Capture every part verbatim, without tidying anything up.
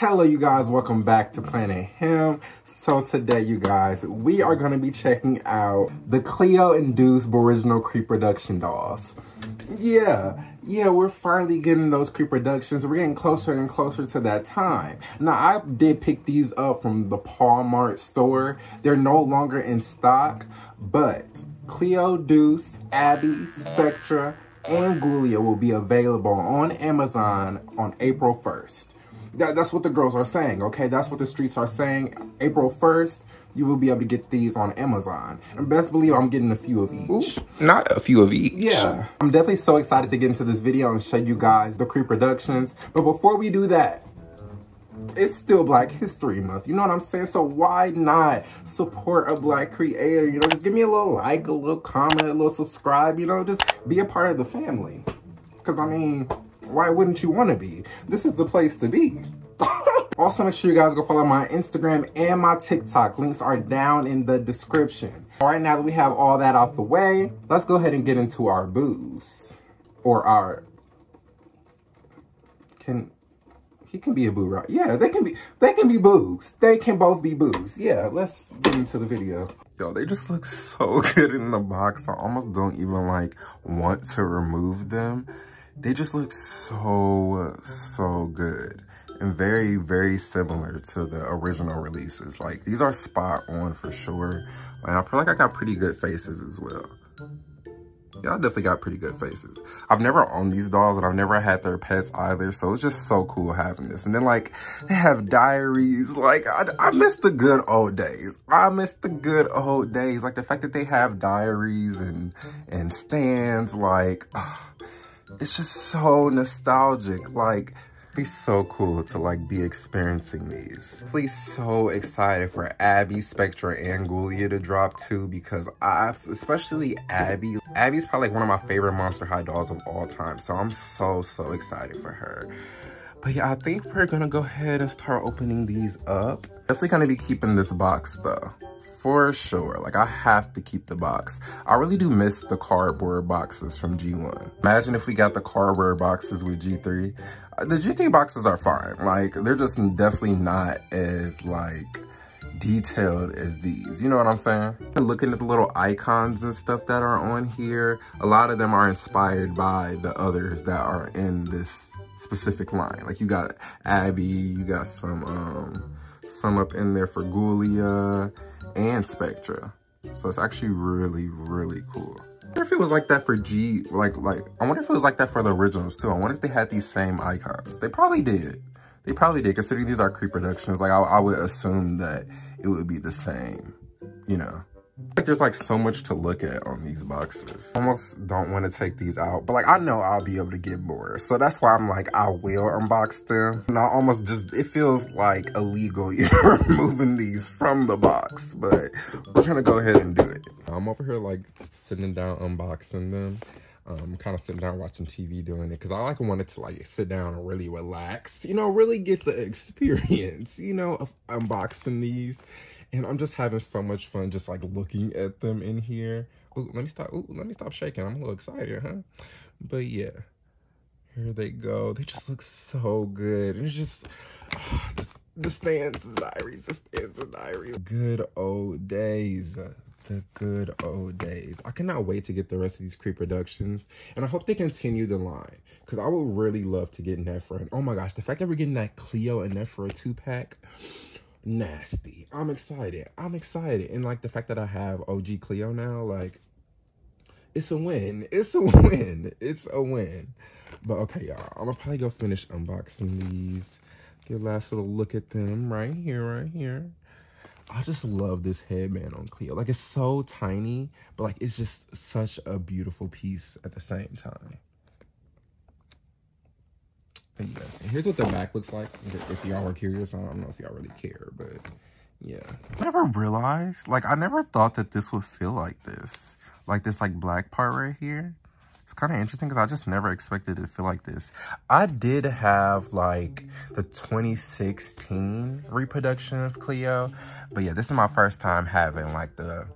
Hello you guys, welcome back to Planet Him. So today you guys, we are going to be checking out the Cleo and Deuce Booriginal Creeproduction dolls. Yeah, yeah, we're finally getting those Creeproductions. We're getting closer and closer to that time. Now, I did pick these up from the Palmart store. They're no longer in stock, but Cleo, Deuce, Abby, Spectra, and Gulia will be available on Amazon on April first. That, that's what the girls are saying, okay? That's what the streets are saying. April first, you will be able to get these on Amazon. And best believe I'm getting a few of each. Ooh, not a few of each. Yeah. I'm definitely so excited to get into this video and show you guys the Creeproductions. But before we do that, it's still Black History Month, you know what I'm saying? So why not support a Black creator? You know, just give me a little like, a little comment, a little subscribe, you know, just be a part of the family. Because, I mean, why wouldn't you want to be? This is the place to be. Also, make sure you guys go follow my Instagram and my TikTok. Links are down in the description. All right, now that we have all that out the way, let's go ahead and get into our boos. Or our... Can... He can be a boo, right? Yeah, they can be they can be boos. They can both be boos. Yeah, let's get into the video. Yo, they just look so good in the box. I almost don't even like want to remove them. They just look so, so good. And very, very similar to the original releases. Like, these are spot on for sure. And I feel like I got pretty good faces as well. Y'all definitely got pretty good faces. I've never owned these dolls and I've never had their pets either. So it's just so cool having this. And then like, they have diaries. Like, I, I miss the good old days. I miss the good old days. Like the fact that they have diaries and, and stands, like, oh, it's just so nostalgic. Like, it'd be so cool to like be experiencing these. Please, so excited for Abby, Spectra, and Gulia to drop too, because I, especially Abby, Abby's probably like one of my favorite Monster High dolls of all time. So I'm so, so excited for her. But yeah, I think we're gonna go ahead and start opening these up. Definitely gonna be keeping this box though, for sure. Like, I have to keep the box. I really do miss the cardboard boxes from G one. Imagine if we got the cardboard boxes with G three. The G three boxes are fine. Like, they're just definitely not as like detailed as these, you know what I'm saying? Looking at the little icons and stuff that are on here, a lot of them are inspired by the others that are in this specific line. Like, you got Abby, you got some um some up in there for Gulia and Spectra. So it's actually really, really cool. I wonder if it was like that for G, like, like, I wonder if it was like that for the originals too. I wonder if they had these same icons. They probably did. They probably did, considering these are Creeproductions. Like, I, I would assume that it would be the same, you know. Like, there's like so much to look at on these boxes. Almost don't want to take these out, but like, I know I'll be able to get more, so that's why I'm like, I will unbox them. And I almost just, it feels like illegal you're removing these from the box, but we're gonna go ahead and do it. I'm over here like sitting down unboxing them. Um, kind of sitting down watching T V doing it, because I like wanted to like sit down and really relax, you know, really get the experience, you know, of unboxing these. And I'm just having so much fun just like looking at them in here. Ooh, let me stop. Ooh, let me stop shaking. I'm a little excited, huh? But yeah, here they go. They just look so good. And it's just oh, the, the stands and diaries, the stands and diaries. Good old days. The good old days. I cannot wait to get the rest of these Creeproductions, and I hope they continue the line, because I would really love to get Nephra. And oh my gosh, the fact that we're getting that Cleo and Nephra two-pack, nasty. I'm excited. I'm excited. And like the fact that I have O G Cleo now, like, it's a win. It's a win. It's a win. But okay, y'all, I'm gonna probably go finish unboxing these. Get a last little look at them right here, right here. I just love this headband on Cleo. Like, it's so tiny, but like, it's just such a beautiful piece at the same time. Thank you guys. And here's what the back looks like, if y'all were curious. I don't know if y'all really care, but yeah. I never realized, like, I never thought that this would feel like this. Like this, like, black part right here. It's kind of interesting because I just never expected it to feel like this. I did have like the twenty sixteen reproduction of Cleo, but yeah, this is my first time having like the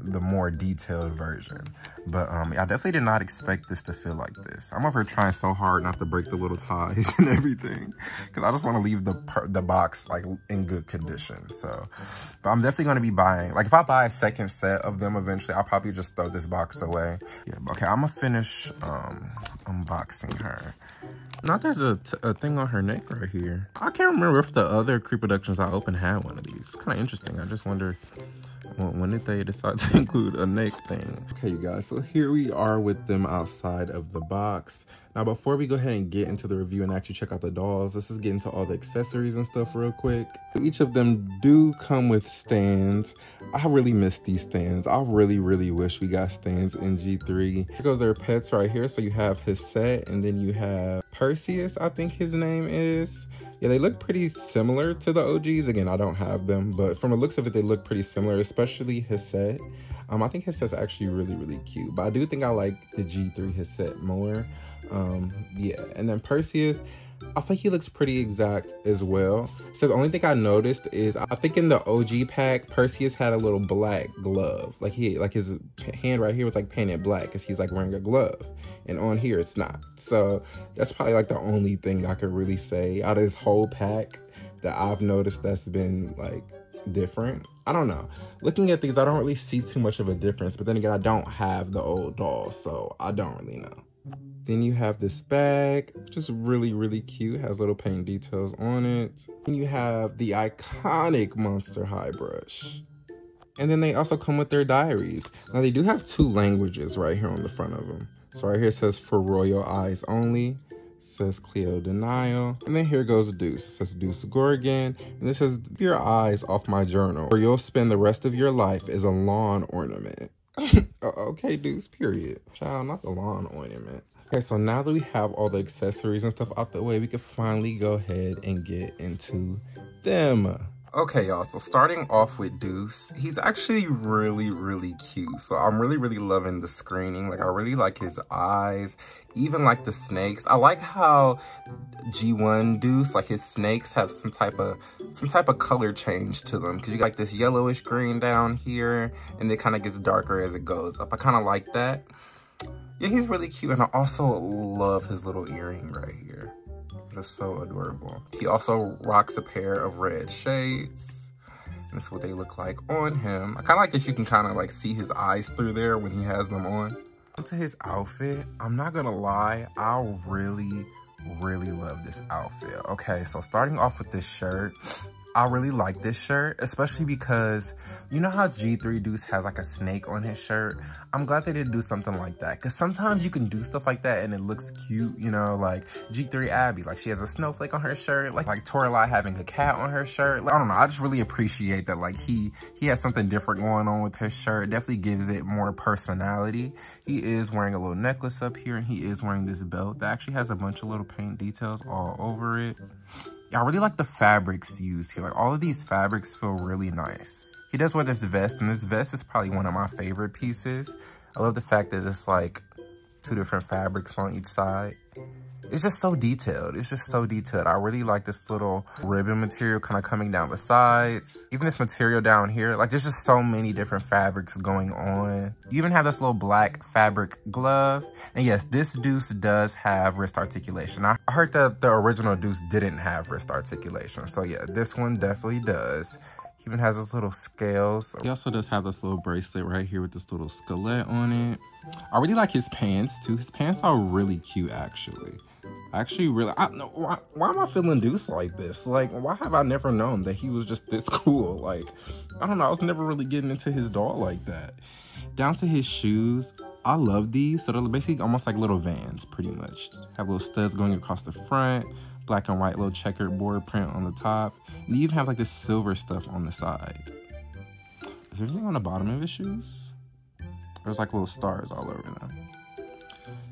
the more detailed version. But um, I definitely did not expect this to feel like this. I'm over here trying so hard not to break the little ties and everything because I just want to leave the per the box like in good condition. So, but I'm definitely going to be buying, like if I buy a second set of them eventually, I'll probably just throw this box away. Yeah, okay, I'm gonna finish um, unboxing her. Now there's a, t a thing on her neck right here. I can't remember if the other Creeproductions I opened had one of these. It's kind of interesting. I just wonder when, when did they decide to include a neck thing? Okay, you guys, so here we are with them outside of the box. Now, before we go ahead and get into the review and actually check out the dolls, let's just get into all the accessories and stuff real quick. Each of them do come with stands. I really miss these stands. I really, really wish we got stands in G three. Here goes their pets right here. So you have Hissette, and then you have Perseus, I think his name is. Yeah, they look pretty similar to the O Gs. Again, I don't have them, but from the looks of it, they look pretty similar, especially Hissette. Um, I think Hissette's actually really, really cute, but I do think I like the G three Hissette more. Um, yeah, and then Perseus, I think he looks pretty exact as well. So the only thing I noticed is I think in the O G pack, Perseus had a little black glove. Like he, like his hand right here was like painted black because he's like wearing a glove, and on here it's not. So that's probably like the only thing I could really say out of this whole pack that I've noticed that's been like different. I don't know. Looking at these, I don't really see too much of a difference, but then again, I don't have the old dolls, so I don't really know. Then you have this bag, just really, really cute, has little paint details on it. Then you have the iconic Monster High brush. And then they also come with their diaries. Now they do have two languages right here on the front of them. So right here it says for royal eyes only. Says Cleo De Nile, and then here goes Deuce. It says Deuce Gorgon, and this says, "Keep your eyes off my journal, or you'll spend the rest of your life as a lawn ornament." Okay, Deuce, period. Child, not the lawn ornament. Okay, so now that we have all the accessories and stuff out the way, we can finally go ahead and get into them. Okay, y'all, so starting off with Deuce, he's actually really, really cute. So I'm really, really loving the screening. Like, I really like his eyes, even like the snakes. I like how G one Deuce, like his snakes have some type of some type of color change to them. Because you got like this yellowish green down here, and it kind of gets darker as it goes up. I kind of like that. Yeah, he's really cute, and I also love his little earring right here. That's so adorable. He also rocks a pair of red shades. This is what they look like on him. I kind of like that you can kind of like see his eyes through there when he has them on. To his outfit, I'm not gonna lie, I really, really love this outfit. Okay, so starting off with this shirt, I really like this shirt, especially because you know how G three Deuce has like a snake on his shirt? I'm glad they didn't do something like that, because sometimes you can do stuff like that and it looks cute, you know, like G three Abby, like she has a snowflake on her shirt, like like Toralei having a cat on her shirt. Like, I don't know, I just really appreciate that like he he has something different going on with his shirt. It definitely gives it more personality. He is wearing a little necklace up here, and he is wearing this belt that actually has a bunch of little paint details all over it. Yeah, I really like the fabrics used here. Like, all of these fabrics feel really nice. He does wear this vest, and this vest is probably one of my favorite pieces. I love the fact that it's like two different fabrics on each side. It's just so detailed. It's just so detailed. I really like this little ribbon material kind of coming down the sides. Even this material down here, like there's just so many different fabrics going on. You even have this little black fabric glove. And yes, this Deuce does have wrist articulation. I heard that the original Deuce didn't have wrist articulation. So yeah, this one definitely does. He even has those little scales. He also does have this little bracelet right here with this little skelet on it. I really like his pants too. His pants are really cute, actually. I actually really, I, no, why, why am I feeling Deuce like this? Like, why have I never known that he was just this cool? Like, I don't know. I was never really getting into his doll like that. Down to his shoes. I love these. So they're basically almost like little Vans, pretty much. Have little studs going across the front. Black and white little checkered board print on the top. And you even have like this silver stuff on the side. Is there anything on the bottom of his shoes? There's like little stars all over them.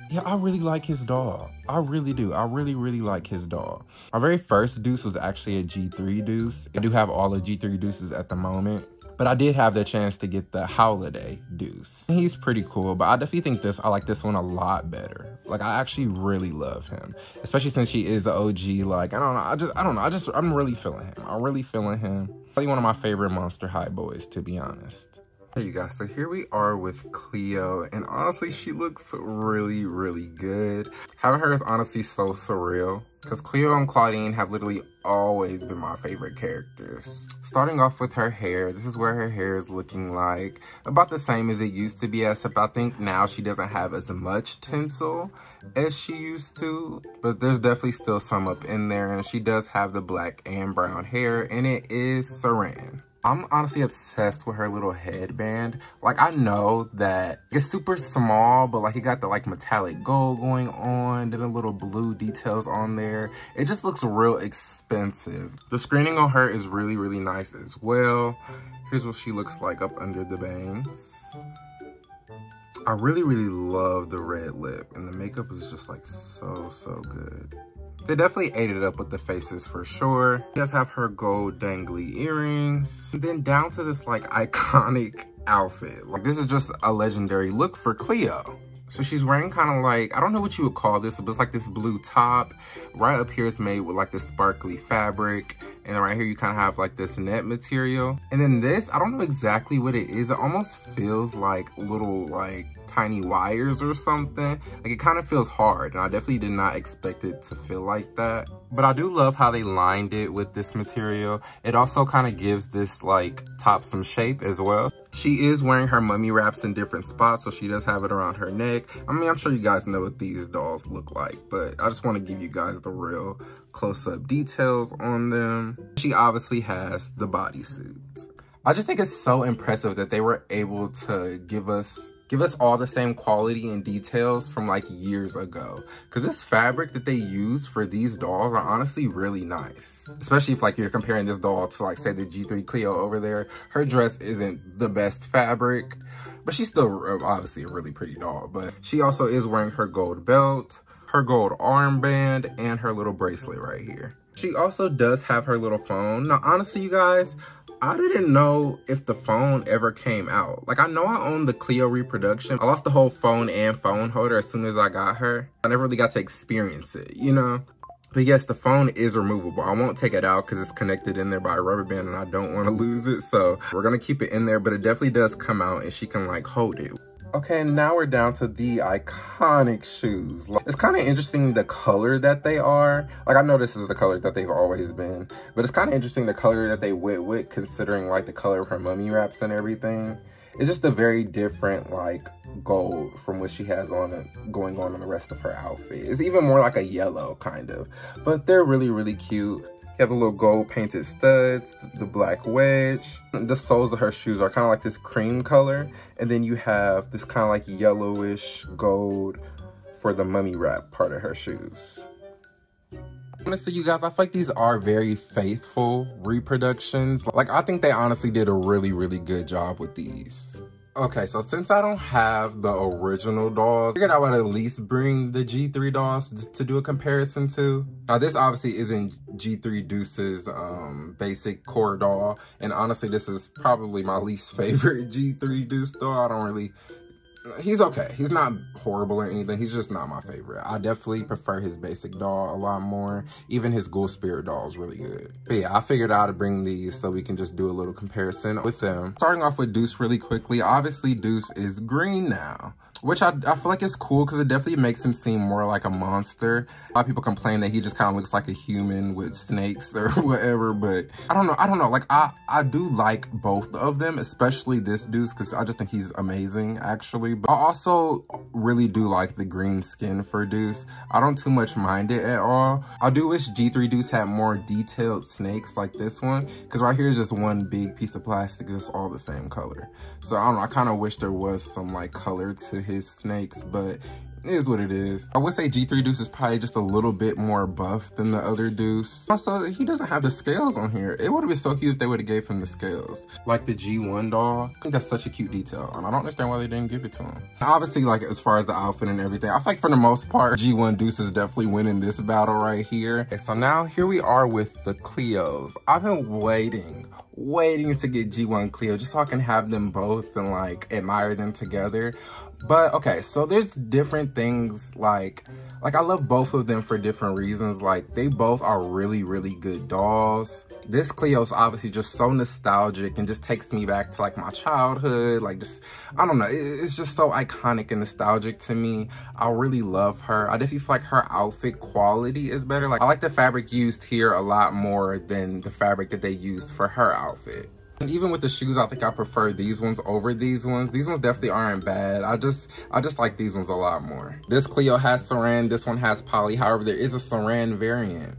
Yeah, I really like his doll. I really do. I really, really like his doll. Our very first Deuce was actually a G three Deuce. I do have all the G three Deuces at the moment. but I did have the chance to get the Holiday Deuce. He's pretty cool, but I definitely think this, I like this one a lot better. Like, I actually really love him, especially since she is the O G. Like, I don't know, I just, I don't know, I just, I'm really feeling him. I'm really feeling him. Probably one of my favorite Monster High boys, to be honest. Hey you guys, so here we are with Cleo, and honestly she looks really really good. Having her is honestly so surreal because Cleo and Claudine have literally always been my favorite characters. Starting off with her hair, this is where her hair is looking like about the same as it used to be, except I think now she doesn't have as much tinsel as she used to, but there's definitely still some up in there, and she does have the black and brown hair, and it is saran. I'm honestly obsessed with her little headband. Like, I know that it's super small, but like it got the like metallic gold going on, then a little blue details on there. It just looks real expensive. The screening on her is really, really nice as well. Here's what she looks like up under the bangs. I really, really love the red lip, and the makeup is just like so, so good. They definitely ate it up with the faces for sure. She does have her gold dangly earrings. And then down to this like iconic outfit. Like, this is just a legendary look for Cleo. So she's wearing kind of like, I don't know what you would call this, but it's like this blue top. Right up here is made with like this sparkly fabric. And right here you kind of have like this net material. And then this, I don't know exactly what it is. It almost feels like little like tiny wires or something. Like, it kind of feels hard, and I definitely did not expect it to feel like that. But I do love how they lined it with this material. It also kind of gives this like top some shape as well. She is wearing her mummy wraps in different spots, so she does have it around her neck. I mean, I'm sure you guys know what these dolls look like, but I just want to give you guys the real close-up details on them. She obviously has the bodysuits. I just think it's so impressive that they were able to give us give us all the same quality and details from like years ago. Cause this fabric that they use for these dolls are honestly really nice. Especially if like you're comparing this doll to like say the G three Cleo over there. Her dress isn't the best fabric, but she's still obviously a really pretty doll. But she also is wearing her gold belt, her gold armband, and her little bracelet right here. She also does have her little phone. Now honestly you guys, I didn't know if the phone ever came out. Like, I know I owned the Cleo reproduction. I lost the whole phone and phone holder as soon as I got her. I never really got to experience it, you know? But yes, the phone is removable. I won't take it out because it's connected in there by a rubber band and I don't want to lose it. So we're going to keep it in there, but it definitely does come out and she can like hold it. Okay, now we're down to the iconic shoes. Like, it's kind of interesting the color that they are. Like, I know this is the color that they've always been, but it's kind of interesting the color that they went with considering like the color of her mummy wraps and everything. It's just a very different like gold from what she has on it going on in the rest of her outfit. It's even more like a yellow kind of, but they're really, really cute. You have the little gold painted studs, the black wedge. The soles of her shoes are kind of like this cream color. And then you have this kind of like yellowish gold for the mummy wrap part of her shoes. Honestly, you guys, I feel like these are very faithful reproductions. Like, I think they honestly did a really, really good job with these. Okay, so since I don't have the original dolls, I figured I would at least bring the G three dolls to do a comparison to. Now, this obviously isn't G three Deuce's um, basic core doll, and honestly, this is probably my least favorite G three Deuce doll. I don't really... He's okay. He's not horrible or anything. He's just not my favorite. I definitely prefer his basic doll a lot more. Even his ghoul spirit doll is really good. But yeah, I figured out how to bring these so we can just do a little comparison with them. Starting off with Deuce really quickly. Obviously, Deuce is green now, which I, I feel like is cool because it definitely makes him seem more like a monster. A lot of people complain that he just kind of looks like a human with snakes or whatever, but I don't know. I don't know. Like, I, I do like both of them, especially this Deuce, because I just think he's amazing, actually. But I also really do like the green skin for Deuce. I don't too much mind it at all. I do wish G three Deuce had more detailed snakes like this one, because right here is just one big piece of plastic that's all the same color. So I don't know. I kind of wish there was some, like, color to his snakes, but it is what it is. I would say G three Deuce is probably just a little bit more buff than the other Deuce. Also, he doesn't have the scales on here. It would have been so cute if they would have gave him the scales, like the G one doll. I think that's such a cute detail, and I don't understand why they didn't give it to him. Obviously, like as far as the outfit and everything, I feel like for the most part, G one Deuce is definitely winning this battle right here. Okay, so now here we are with the Cleos. I've been waiting. waiting to get G one Cleo just so I can have them both and like admire them together. But okay, so there's different things like like I love both of them for different reasons. Like they both are really really good dolls. This Cleo's obviously just so nostalgic and just takes me back to like my childhood. Like just I don't know, it, it's just so iconic and nostalgic to me. I really love her. I definitely feel like her outfit quality is better. Like I like the fabric used here a lot more than the fabric that they used for her outfit. And even with the shoes, I think I prefer these ones over these ones. These ones definitely aren't bad. I just I just like these ones a lot more. This Cleo has saran, this one has poly. However, there is a saran variant.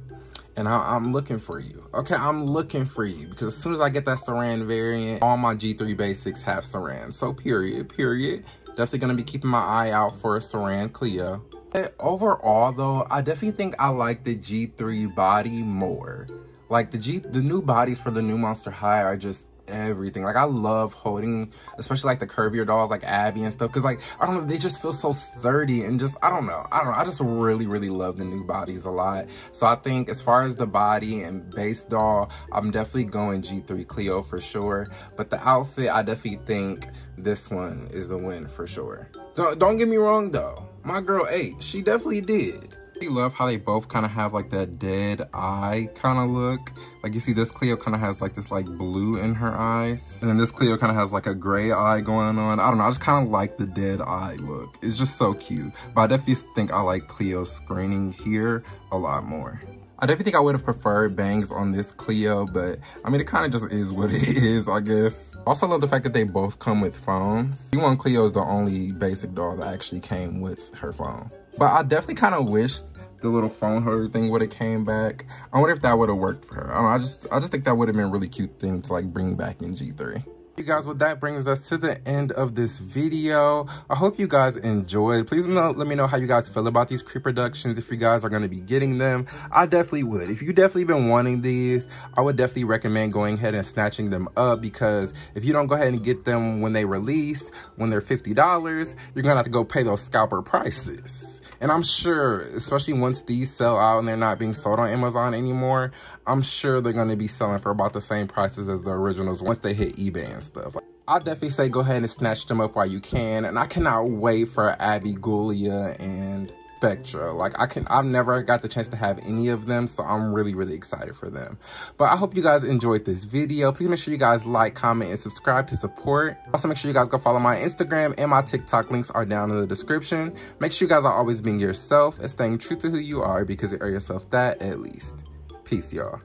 And I, I'm looking for you. Okay, I'm looking for you. Because as soon as I get that saran variant, all my G three basics have saran. So period, period. Definitely gonna be keeping my eye out for a saran Cleo. But overall though, I definitely think I like the G three body more. Like the G, the new bodies for the new Monster High are just everything. Like I love holding, especially like the curvier dolls like Abby and stuff, because like I don't know, they just feel so sturdy and just I don't know, I don't know, I just really really love the new bodies a lot. So I think as far as the body and base doll, I'm definitely going G three Cleo for sure. But the outfit, I definitely think this one is the win for sure. Don't don't get me wrong though, my girl ate. She definitely did. I really love how they both kind of have like that dead eye kind of look. Like you see this Cleo kind of has like this like blue in her eyes, and then this Cleo kind of has like a gray eye going on. I don't know, I just kind of like the dead eye look. It's just so cute. But I definitely think I like Cleo's screening here a lot more. I definitely think I would have preferred bangs on this Cleo, but I mean, it kind of just is what it is, I guess. Also love the fact that they both come with phones. G one Cleo is the only basic doll that actually came with her phone. But I definitely kind of wished the little phone holder thing would have came back. I wonder if that would have worked for her. I don't know, I just, I just think that would have been a really cute thing to like bring back in G three. You guys, well, that brings us to the end of this video. I hope you guys enjoyed. Please let me know how you guys feel about these Creeproductions, if you guys are going to be getting them. I definitely would. If you definitely been wanting these, I would definitely recommend going ahead and snatching them up, because if you don't go ahead and get them when they release, when they're fifty dollars, you're going to have to go pay those scalper prices. And I'm sure, especially once these sell out and they're not being sold on Amazon anymore, I'm sure they're going to be selling for about the same prices as the originals once they hit eBay and stuff. I definitely say go ahead and snatch them up while you can. And I cannot wait for Abby, Gulia, and Spectra. Like I can, I've never got the chance to have any of them, so I'm really really excited for them. But I hope you guys enjoyed this video. Please make sure you guys like, comment, and subscribe to support. Also make sure you guys go follow my Instagram and my TikTok, links are down in the description. Make sure you guys are always being yourself and staying true to who you are, because you are yourself that at least. Peace y'all.